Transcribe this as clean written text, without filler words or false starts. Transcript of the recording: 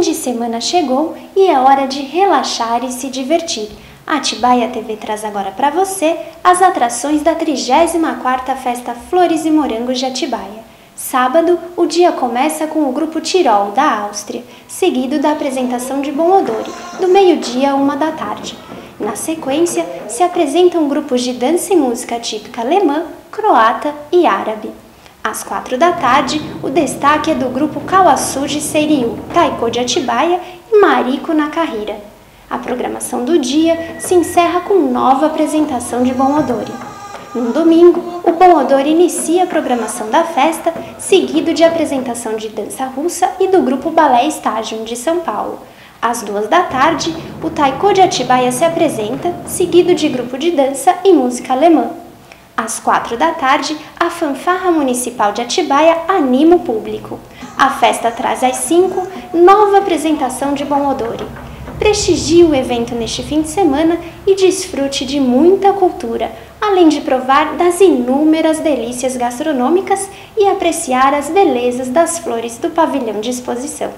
fim de semana chegou e é hora de relaxar e se divertir. A Atibaia TV traz agora para você as atrações da 34ª Festa Flores e Morangos de Atibaia. Sábado, o dia começa com o grupo Tirol, da Áustria, seguido da apresentação de Bon Odori, do meio-dia à 13h. Na sequência, se apresentam grupos de dança e música típica alemã, croata e árabe. Às 16h, o destaque é do grupo Kawasuji Seiryu, Taiko de Atibaia e Mariko na Carreira. A programação do dia se encerra com nova apresentação de Bon Odori. No domingo, o Bon Odori inicia a programação da festa, seguido de apresentação de dança russa e do grupo Balé Estágio de São Paulo. Às 14h, o Taiko de Atibaia se apresenta, seguido de grupo de dança e música alemã. Às 16h, a Fanfarra Municipal de Atibaia anima o público. A festa traz às 17h, nova apresentação de Bon Odori. Prestigie o evento neste fim de semana e desfrute de muita cultura, além de provar das inúmeras delícias gastronômicas e apreciar as belezas das flores do pavilhão de exposição.